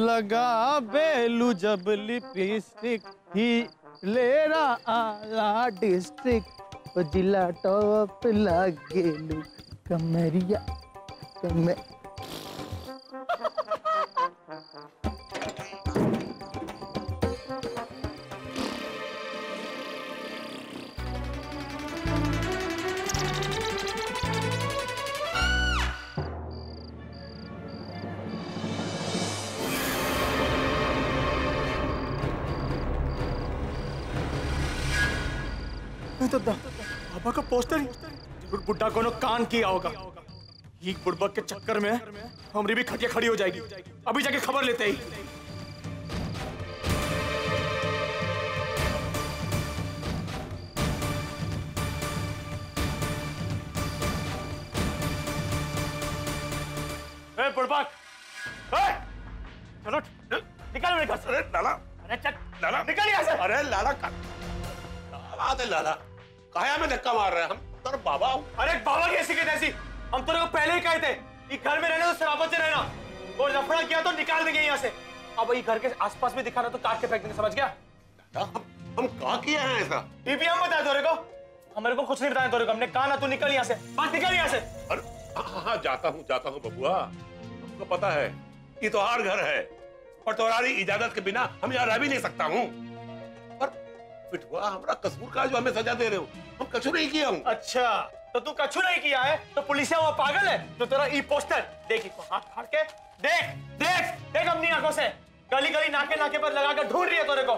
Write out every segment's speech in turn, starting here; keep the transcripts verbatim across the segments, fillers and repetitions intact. लगा बेलू जब लिपस्टिक ही लेरा आला डिस्ट्रिक्ट जिला टॉप लागेलू कमरिया कमे बाबा का पोस्टर ही जरूर बुड्ढा को कान किया होगा। ये बुड़बक के चक्कर में हमरी भी खटिया खड़ी हो जाएगी। अभी जाके खबर लेते ही। ए बुड़बक, ए चलो निकल मेरे घर से। अरे लाला, अरे चल लाला निकल यहाँ से। अरे लाला का लाला दे लाला काया में धक्का मार रहे हैं हम तेरे बाबा। अरे बाबा कैसी के तैसी, हम तेरे को पहले ही कहे थे कि घर में रहना तो शराबत से रहना, और लफड़ा किया तो निकाल देंगे यहाँ से। अब ये घर के आसपास में दिखाना तो काट के फेंक देंगे, समझ गया? हम हम कहाँ किया है ऐसा? टीपी हम बताए तेरे को, हमारे को कुछ नहीं बताया तेरे को। हमने कहा ना तू निकल यहाँ से, बस निकल यहाँ से। अरे हाँ जाता हूँ जाता हूँ बबुआ, हमको पता है ये तुम्हारा घर है और तुम्हारी इजाजत के बिना हम यहाँ रह भी नहीं सकता हूँ। हमारा कसूर का जो हमें सजा दे रहे हो, हम कछु नहीं किया हूँ। अच्छा तो तू कछु नहीं किया है तो पुलिसिया वो पागल है जो तेरा ई पोस्टर देखी तो हाथ फाड़ के देख देख देख अपनी आंखों से गली गली नाके नाके पर लगाकर ढूंढ रही है तेरे को।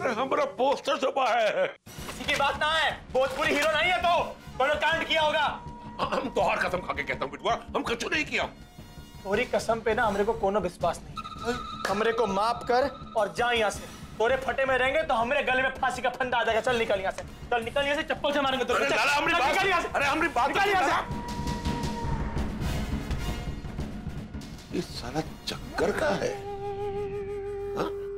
अरे हमारा पोस्टर छुपा है। किसी की बात ना है, भोजपुरी हीरो नहीं है तो बड़ा कांड किया होगा। हम तो हर कसम खा के कहता हूँ बिटुआ, हम कछु नहीं किया। थोड़ी कसम पे ना हमरे को कोनो विश्वास नहीं, हमरे को माफ कर और जा यहाँ से। तोरे फटे में रहेंगे तो हमारे गले में फांसी का फंदा आ जाएगा। चल निकल यहाँ से, चल निकल यहाँ से, चप्पल से मारेंगे। अरे लाला हमरी बात, अरे हमरी बात निकल यहाँ से। ये सारा चक्कर का है हाँ?